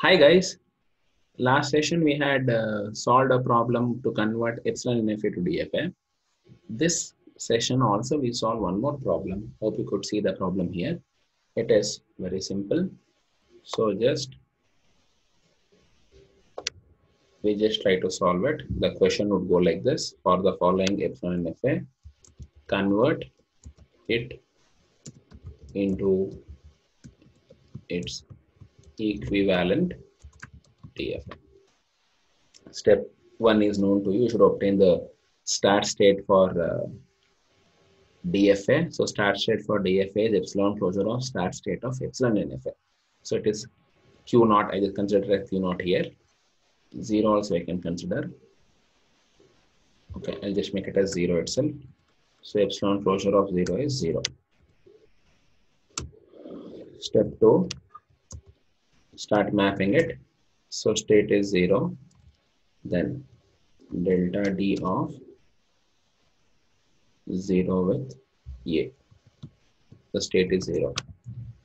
Hi guys, last session we had solved a problem to convert epsilon NFA to DFA. This session also we solve one more problem. Hope you could see the problem here. It is very simple. So we just try to solve it. The question would go like this: for the following epsilon NFA, convert it into its equivalent DFA. Step 1 is known to you. You should obtain the start state for DFA. So start state for DFA is epsilon closure of start state of epsilon NFA. So it is Q naught. I just consider it Q naught here. 0 also I can consider. Okay, I'll just make it as 0 itself. So epsilon closure of 0 is 0. Step 2. Start mapping it. So state is 0. Then delta D of 0 with A. The state is 0.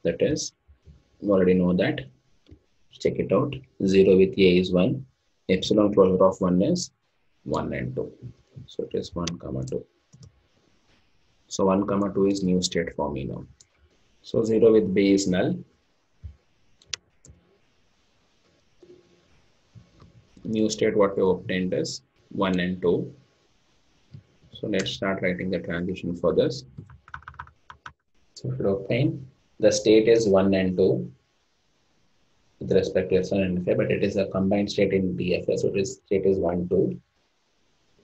That is, you already know that. Check it out. 0 with A is 1. Epsilon closure of 1 is 1 and 2. So it is 1 comma 2. So 1 comma 2 is new state for me now. So 0 with B is null. New state what we obtained is 1 and 2. So let's start writing the transition for this. So to obtain, the state is 1 and 2 with respect to epsilon NFA, but it is a combined state in DFA, so its state is 1, 2.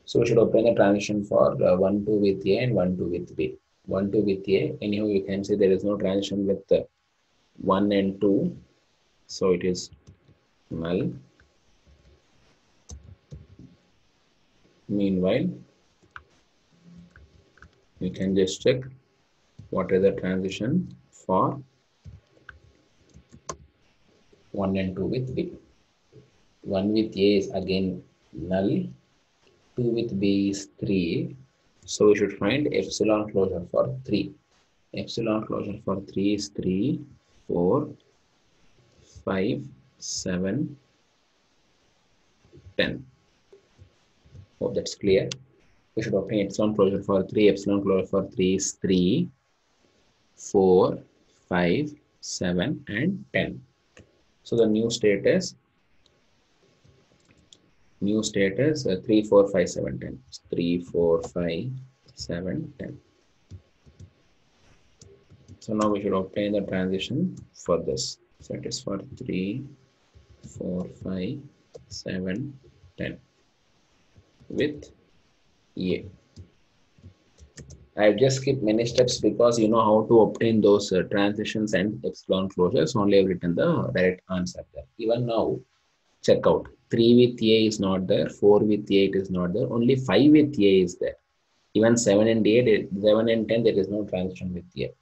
So we should obtain the transition for 1, 2 with A and 1, 2 with B. 1, 2 with A, anyhow you can see there is no transition with 1 and 2. So it is null. Meanwhile, you can just check what is the transition for 1 and 2 with B. 1 with A is again null, 2 with B is 3. So we should find epsilon closure for 3. Epsilon closure for 3 is 3, 4, 5, 7, 10. Hope that's clear. We should obtain epsilon closure for 3. Epsilon closure for 3 is 3, 4, 5, 7, and 10. So the new state is 3, 4, 5, 7, 10. 3, 4, 5, 7, 10. So now we should obtain the transition for this. So it is for 3, 4, 5, 7, 10. With A. I have just skipped many steps because you know how to obtain those transitions and epsilon closures. Only I have written the direct answer there. Even now, check out. 3 with A is not there. 4 with A it is not there. Only 5 with A is there. Even 7 and 10, there is no transition with A.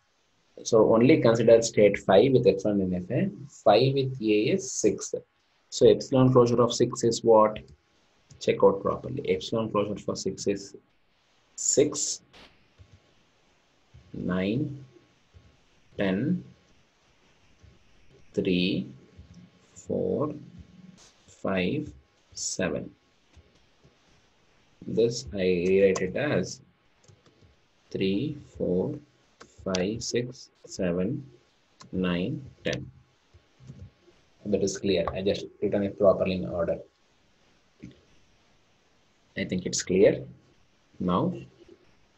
So only consider state 5 with epsilon NFA. 5 with A is 6. So epsilon closure of 6 is what? Check out properly. Epsilon closure for 6 is 6, 9, 10, 3, 4, 5, 7. This I rewrite it as 3, 4, 5, 6, 7, 9, 10. That is clear. I just written it properly in order. I think it's clear. Now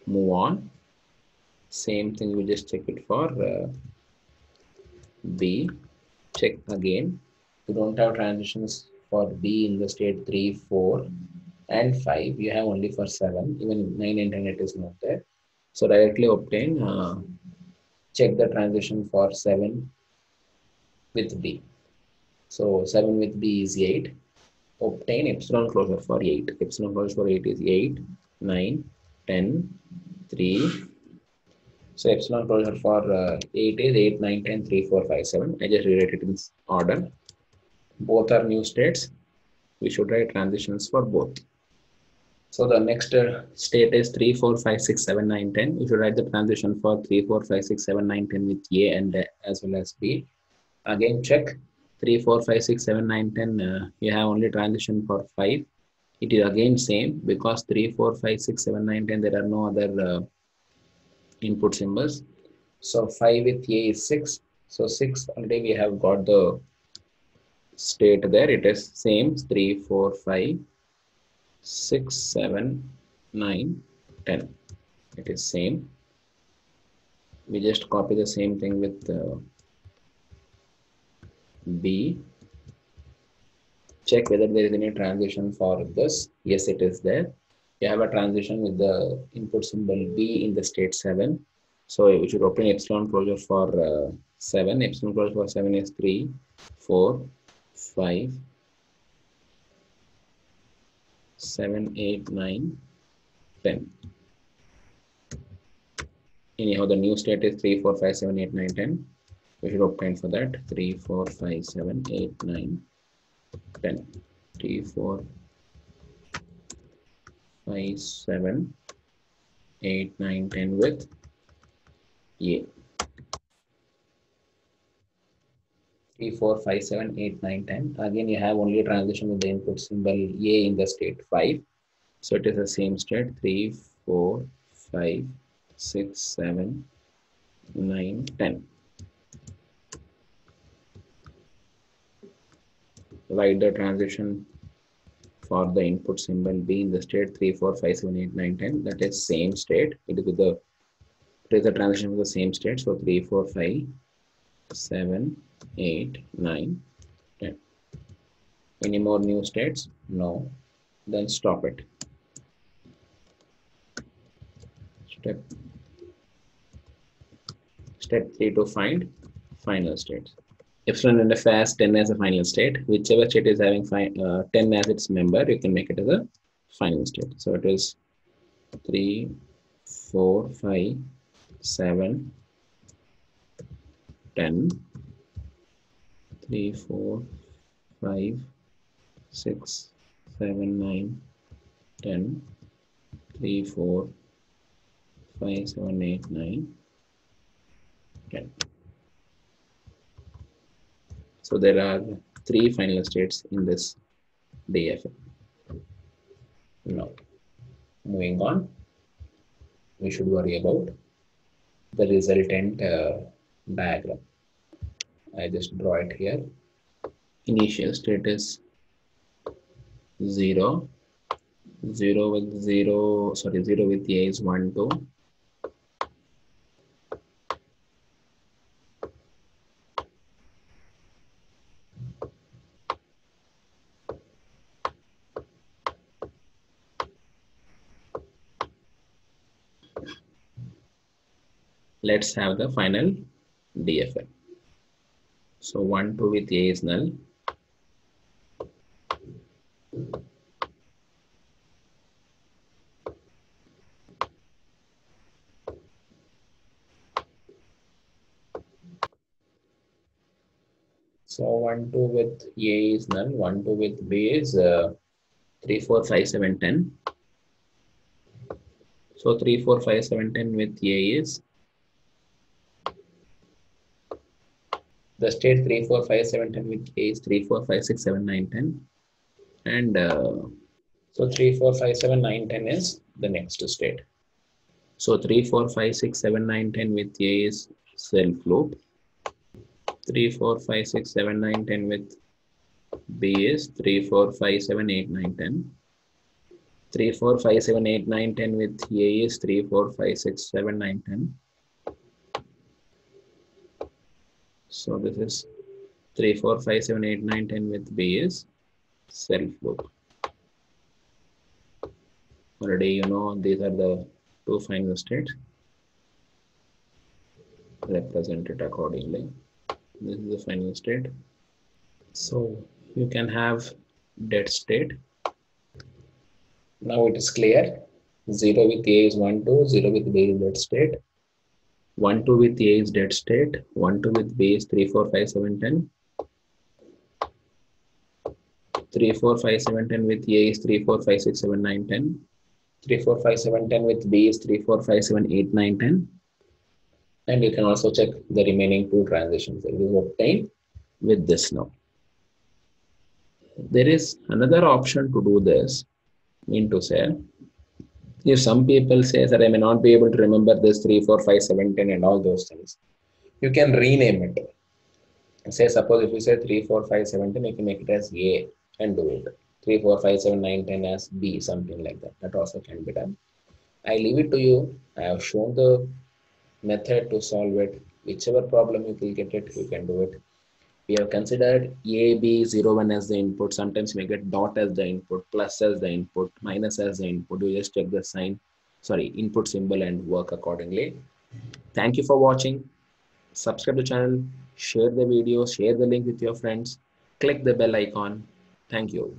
move on. Same thing, we just check it for B. Check again. You don't have transitions for B in the state 3, 4 and 5. You have only for 7. Even 9 and 10 it is not there. So directly obtain, check the transition for 7 with B. So 7 with B is 8. Obtain epsilon closure for 8. Epsilon closure for 8 is 8, 9, 10, 3. So epsilon closure for 8 is 8, 9, 10, 3, 4, 5, 7. I just rewrite it in order. Both are new states. We should write transitions for both. So the next state is 3, 4, 5, 6, 7, 9, 10. You should write the transition for 3, 4, 5, 6, 7, 9, 10 with A and as well as B. Again, check. 3, 4, 5, 6, 7, 9, 10, you have only transition for 5. It is again same because 3, 4, 5, 6, 7, 9, 10, there are no other input symbols. So 5 with A is 6. So 6 already we have got the state there. It is same 3, 4, 5, 6, 7, 9, 10. It is same. We just copy the same thing with B. Check whether there is any transition for this. Yes, it is there. You have a transition with the input symbol B in the state 7. So you should open epsilon closure for 7. Epsilon closure for 7 is 3, 4, 5, 7, 8, 9, 10. Anyhow, the new state is 3, 4, 5, 7, 8, 9, 10. We should obtain for that 3, 4, 5, 7, 8, 9, 10. 3, 4, 5, 7, 8, 9, 10 with A. 3, 4, 5, 7, 8, 9, 10. Again, you have only a transition with the input symbol A in the state 5. So it is the same state 3, 4, 5, 6, 7, 9, 10. Write the transition for the input symbol B in the state 3, 4, 5, 7, 8, 9, 10. That is same state. It is with the transition with the same state. So 3, 4, 5, 7, 8, 9, 10. Any more new states? No. Then stop it. Step 3 to find final states. Epsilon NFA has 10 as a final state. Whichever state is having 10 as its member, you can make it as a final state. So it is 3, 4, 5, 7, 10, 3, 4, 5, 6, 7, 9, 10, 3, 4, 5, 7, 8, 9, 10. So there are 3 final states in this DFA. Now, moving on, we should worry about the resultant diagram. I just draw it here. Initial state is 0. 0 with A is 1, 2. 2. Let's have the final DFA. So 1, 2 with A is null. 1, 2 with A is null. 1, 2 with B is 3, 4, 5, 7, 10. So 3, 4, 5, 7, 10 with A is the state 3, 4, 5, 7, 10 with A is 3, 4, 5, 6, 7, 9, 10. And so 3, 4, 5, 7, 9, 10 is the next state. So 3, 4, 5, 6, 7, 9, 10 with A is self loop. 3, 4, 5, 6, 7, 9, 10 with B is 3, 4, 5, 7, 8, 9, 10. 3, 4, 5, 7, 8, 9, 10 with A is 3, 4, 5, 6, 7, 9, 10. So this is 3, 4, 5, 7, 8, 9, 10 with B is self loop. Already you know these are the 2 final states. Represent it accordingly. This is the final state. So you can have dead state. Now it is clear. 0 with A is 1, 2. 0 with B is dead state. 1, 2 with A is dead state. 1, 2 with B is 3, 4, 5, 7, 10. 3, 4, 5, 7, 10 with A is 3, 4, 5, 6, 7, 9, 10. 3, 4, 5, 7, 10 with B is 3, 4, 5, 7, 8, 9, 10. And you can also check the remaining 2 transitions. It is obtained with this now. there is another option to do this. Mean to say, if some people say that I may not be able to remember this 3, 4, 5, 7, 10 and all those things, you can rename it. Say, suppose if you say 3, 4, 5, 7, 10, you can make it as A and do it. 3, 4, 5, 7, 9, 10 as B, something like that. That also can be done. I leave it to you. I have shown the method to solve it. Whichever problem you will get it, you can do it. We have considered A, B, 0, 1 as the input. Sometimes you may get dot as the input, plus as the input, minus as the input. You just check the sign, sorry, input symbol and work accordingly. Thank you for watching. Subscribe to the channel, share the video, share the link with your friends, click the bell icon. Thank you.